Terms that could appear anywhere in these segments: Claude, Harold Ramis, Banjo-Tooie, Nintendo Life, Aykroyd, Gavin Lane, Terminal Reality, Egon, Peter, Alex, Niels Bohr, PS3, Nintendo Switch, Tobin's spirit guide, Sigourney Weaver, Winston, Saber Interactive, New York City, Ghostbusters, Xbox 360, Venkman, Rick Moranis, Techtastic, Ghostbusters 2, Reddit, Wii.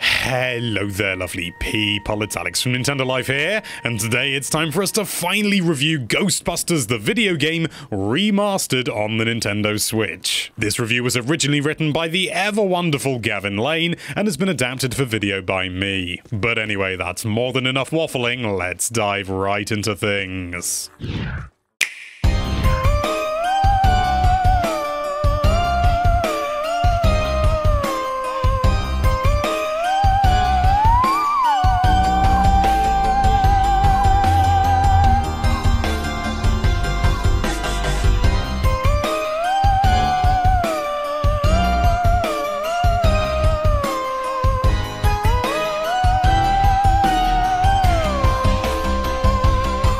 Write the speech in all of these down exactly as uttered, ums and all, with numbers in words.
Hello there, lovely people, it's Alex from Nintendo Life here, and today it's time for us to finally review Ghostbusters the video game remastered on the Nintendo Switch. This review was originally written by the ever-wonderful Gavin Lane, and has been adapted for video by me. But anyway, that's more than enough waffling, let's dive right into things.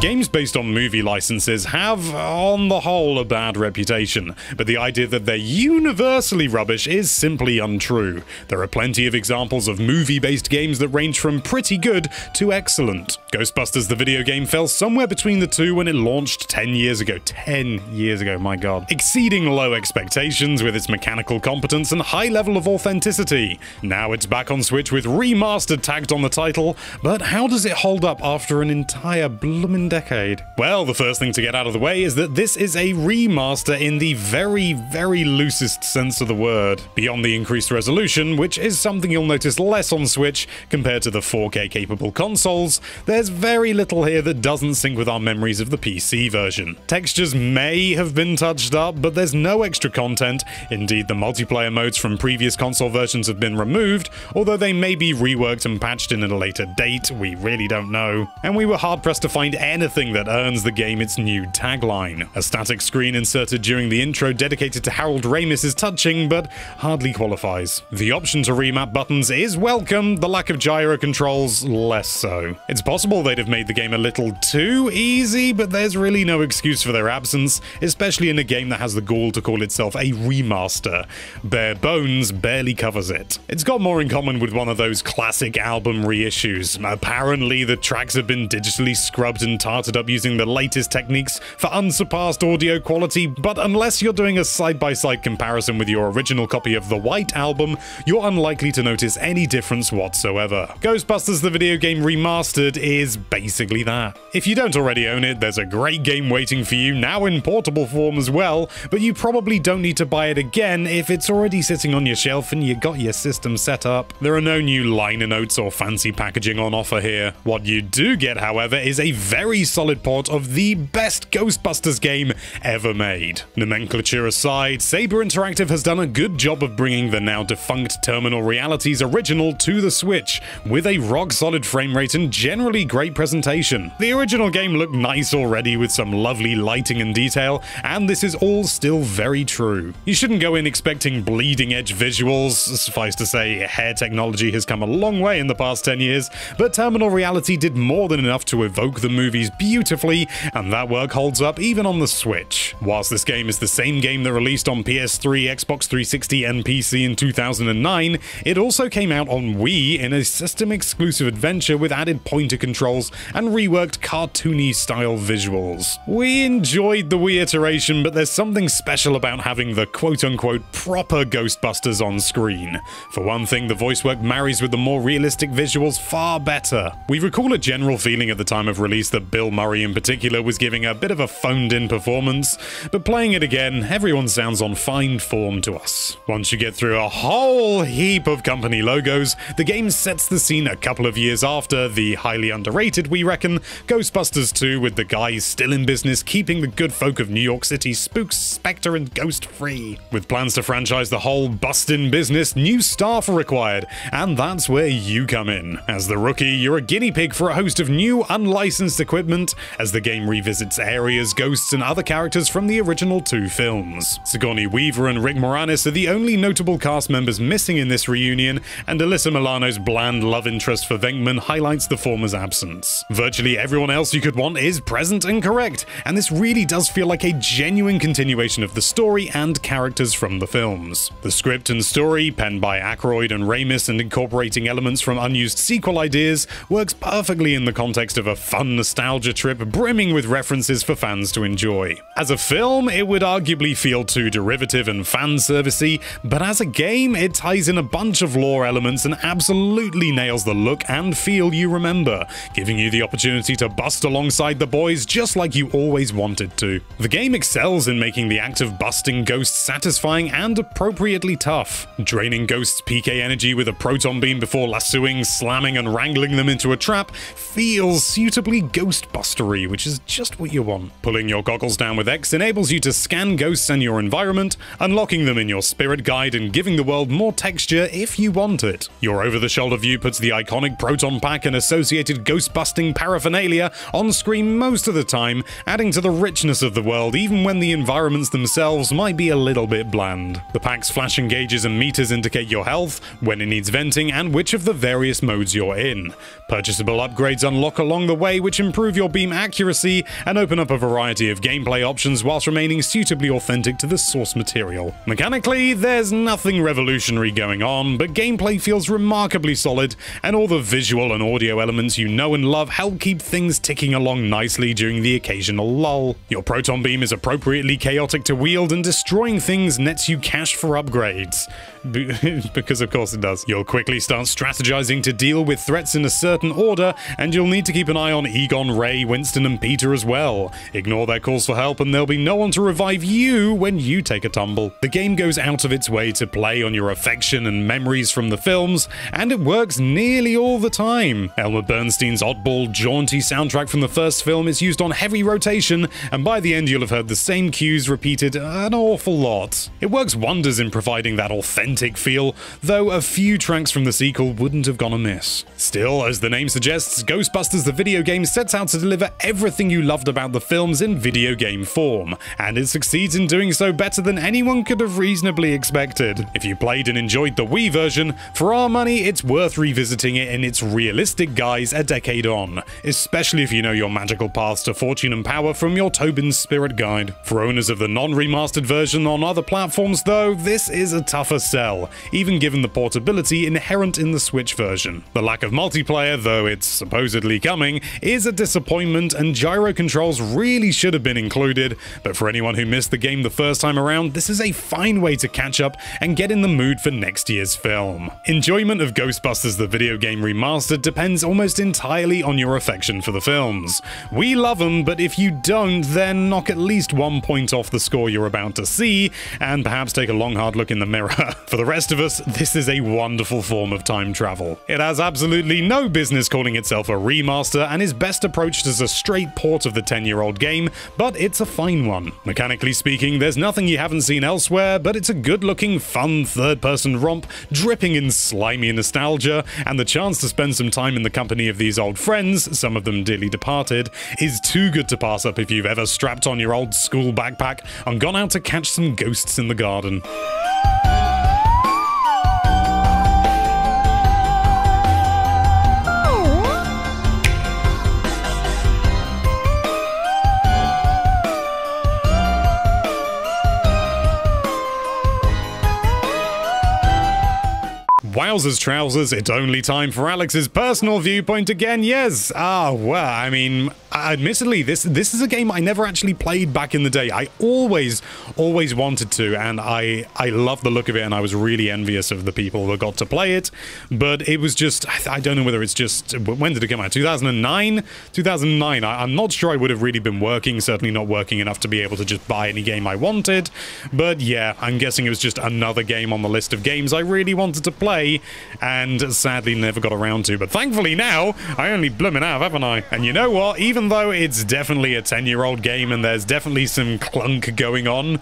Games based on movie licenses have, on the whole, a bad reputation, but the idea that they're universally rubbish is simply untrue. There are plenty of examples of movie-based games that range from pretty good to excellent. Ghostbusters the video game fell somewhere between the two when it launched ten years ago. ten years ago, my god. Exceeding low expectations with its mechanical competence and high level of authenticity. Now it's back on Switch with remastered tagged on the title, but how does it hold up after an entire bloomin' decade? Well, the first thing to get out of the way is that this is a remaster in the very, very loosest sense of the word. Beyond the increased resolution, which is something you'll notice less on Switch compared to the four K capable consoles, there's very little here that doesn't sync with our memories of the P C version. Textures may have been touched up, but there's no extra content. Indeed, the multiplayer modes from previous console versions have been removed, although they may be reworked and patched in at a later date, we really don't know. And we were hard-pressed to find any Anything that earns the game its new tagline. A static screen inserted during the intro dedicated to Harold Ramis is touching, but hardly qualifies. The option to remap buttons is welcome, the lack of gyro controls less so. It's possible they'd have made the game a little too easy, but there's really no excuse for their absence, especially in a game that has the gall to call itself a remaster. Bare Bones barely covers it. It's got more in common with one of those classic album reissues. Apparently, the tracks have been digitally scrubbed and tarted up using the latest techniques for unsurpassed audio quality, but unless you're doing a side-by-side comparison with your original copy of the White Album, you're unlikely to notice any difference whatsoever. Ghostbusters the video game remastered is basically that. If you don't already own it, there's a great game waiting for you, now in portable form as well, but you probably don't need to buy it again if it's already sitting on your shelf and you got your system set up. There are no new liner notes or fancy packaging on offer here. What you do get, however, is a very Very solid port of the best Ghostbusters game ever made. Nomenclature aside, Saber Interactive has done a good job of bringing the now defunct Terminal Reality's original to the Switch, with a rock-solid frame rate and generally great presentation. The original game looked nice already with some lovely lighting and detail, and this is all still very true. You shouldn't go in expecting bleeding-edge visuals. Suffice to say, hair technology has come a long way in the past ten years, but Terminal Reality did more than enough to evoke the movie beautifully, and that work holds up even on the Switch. Whilst this game is the same game that released on P S three, Xbox three sixty and P C in two thousand nine, it also came out on Wii in a system-exclusive adventure with added pointer controls and reworked cartoony-style visuals. We enjoyed the Wii iteration, but there's something special about having the quote-unquote proper Ghostbusters on screen. For one thing, the voice work marries with the more realistic visuals far better. We recall a general feeling at the time of release that Bill Murray in particular was giving a bit of a phoned-in performance, but playing it again, everyone sounds on fine form to us. Once you get through a whole heap of company logos, the game sets the scene a couple of years after the highly underrated, we reckon, Ghostbusters two, with the guys still in business keeping the good folk of New York City spooks, spectre, and ghost free. With plans to franchise the whole bustin' business, new staff are required, and that's where you come in. As the rookie, you're a guinea pig for a host of new, unlicensed equipment Equipment, as the game revisits areas, ghosts, and other characters from the original two films. Sigourney Weaver and Rick Moranis are the only notable cast members missing in this reunion, and Alyssa Milano's bland love interest for Venkman highlights the former's absence. Virtually everyone else you could want is present and correct, and this really does feel like a genuine continuation of the story and characters from the films. The script and story, penned by Aykroyd and Ramis and incorporating elements from unused sequel ideas, works perfectly in the context of a fun, nostalgic nostalgia trip brimming with references for fans to enjoy. As a film, it would arguably feel too derivative and fanservice-y, but as a game, it ties in a bunch of lore elements and absolutely nails the look and feel you remember, giving you the opportunity to bust alongside the boys just like you always wanted to. The game excels in making the act of busting ghosts satisfying and appropriately tough. Draining ghosts' P K energy with a proton beam before lassoing, slamming and wrangling them into a trap feels suitably Ghostbustery, which is just what you want. Pulling your goggles down with X enables you to scan ghosts and your environment, unlocking them in your spirit guide and giving the world more texture if you want it. Your over-the-shoulder view puts the iconic proton pack and associated ghost-busting paraphernalia on screen most of the time, adding to the richness of the world even when the environments themselves might be a little bit bland. The pack's flashing gauges and meters indicate your health, when it needs venting, and which of the various modes you're in. Purchasable upgrades unlock along the way which improve your beam accuracy and open up a variety of gameplay options whilst remaining suitably authentic to the source material. Mechanically, there's nothing revolutionary going on, but gameplay feels remarkably solid, and all the visual and audio elements you know and love help keep things ticking along nicely during the occasional lull. Your proton beam is appropriately chaotic to wield, and destroying things nets you cash for upgrades. Because of course it does. You'll quickly start strategizing to deal with threats in a certain order, and you'll need to keep an eye on Egon, Ray, Winston and Peter as well. Ignore their calls for help and there'll be no one to revive you when you take a tumble. The game goes out of its way to play on your affection and memories from the films, and it works nearly all the time. Elmer Bernstein's oddball, jaunty soundtrack from the first film is used on heavy rotation, and by the end you'll have heard the same cues repeated an awful lot. It works wonders in providing that authentic feel, though a few tracks from the sequel wouldn't have gone amiss. Still, as the name suggests, Ghostbusters the video game sets out to deliver everything you loved about the films in video game form, and it succeeds in doing so better than anyone could have reasonably expected. If you played and enjoyed the Wii version, for our money it's worth revisiting it in its realistic guise a decade on, especially if you know your magical paths to fortune and power from your Tobin's Spirit Guide. For owners of the non-remastered version on other platforms though, this is a tougher sell, even given the portability inherent in the Switch version. The lack of multiplayer, though it's supposedly coming, is a disappointment, and gyro controls really should have been included, but for anyone who missed the game the first time around, this is a fine way to catch up and get in the mood for next year's film. Enjoyment of Ghostbusters the video game remastered depends almost entirely on your affection for the films. We love them, but if you don't, then knock at least one point off the score you're about to see, and perhaps take a long hard look in the mirror. For the rest of us, this is a wonderful form of time travel. It has absolutely no business calling itself a remaster, and is best approached as a straight port of the ten-year-old game, but it's a fine one. Mechanically speaking, there's nothing you haven't seen elsewhere, but it's a good-looking, fun third-person romp, dripping in slimy nostalgia, and the chance to spend some time in the company of these old friends, some of them dearly departed, is too good to pass up if you've ever strapped on your old school backpack and gone out to catch some ghosts in the garden. Wowzers trousers, it's only time for Alex's personal viewpoint again, yes! Ah, well, I mean, admittedly, this this is a game I never actually played back in the day. I always, always wanted to, and I, I loved the look of it, and I was really envious of the people that got to play it, but it was just, I don't know whether it's just, when did it come out, two thousand nine? two thousand nine, I, I'm not sure I would have really been working, certainly not working enough to be able to just buy any game I wanted, but yeah, I'm guessing it was just another game on the list of games I really wanted to play, and sadly never got around to. But thankfully now, I only bloomin' have, haven't I? And you know what? Even though it's definitely a ten-year-old game and there's definitely some clunk going on,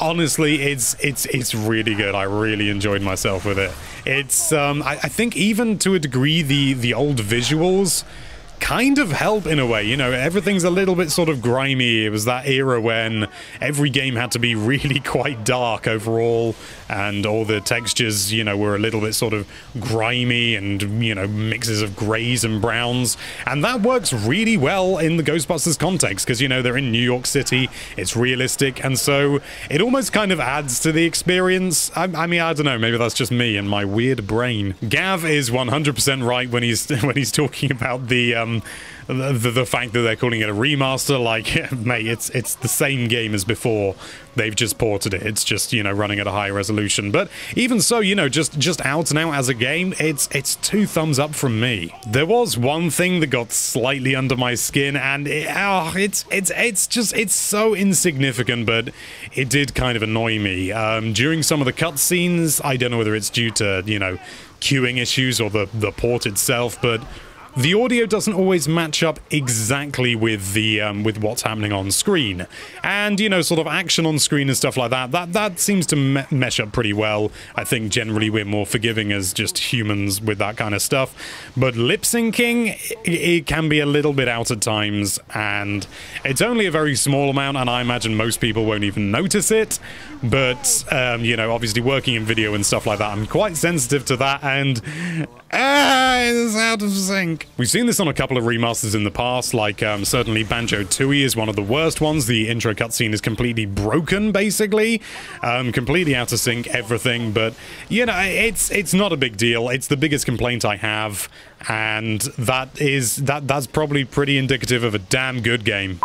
honestly, it's it's it's really good. I really enjoyed myself with it. It's, um, I, I think even to a degree, the the old visuals kind of help in a way, you know, everything's a little bit sort of grimy. It was that era when every game had to be really quite dark overall, and all the textures, you know, were a little bit sort of grimy and, you know, mixes of greys and browns, and that works really well in the Ghostbusters context, because, you know, they're in New York City, it's realistic, and so it almost kind of adds to the experience. I, I mean, I don't know, maybe that's just me and my weird brain. Gav is one hundred percent right when he's, when he's talking about the, um, the, the fact that they're calling it a remaster, like, mate, it's it's the same game as before. They've just ported it. It's just, you know, running at a high resolution. But even so, you know, just just out now as a game, it's it's two thumbs up from me. There was one thing that got slightly under my skin, and it, oh, it's it's it's just it's so insignificant, but it did kind of annoy me um, during some of the cutscenes. I don't know whether it's due to, you know, queuing issues or the the port itself, but the audio doesn't always match up exactly with the um, with what's happening on screen, and, you know, sort of action on screen and stuff like that. That that seems to me mesh up pretty well. I think generally we're more forgiving as just humans with that kind of stuff, but lip syncing it, it can be a little bit out at times, and it's only a very small amount, and I imagine most people won't even notice it. But um, you know, obviously working in video and stuff like that, I'm quite sensitive to that, and ah, it's out of sync. We've seen this on a couple of remasters in the past, like um, certainly Banjo-Tooie is one of the worst ones. The intro cutscene is completely broken, basically, um, completely out of sync, everything. But, you know, it's it's not a big deal. It's the biggest complaint I have, and that is that that's probably pretty indicative of a damn good game.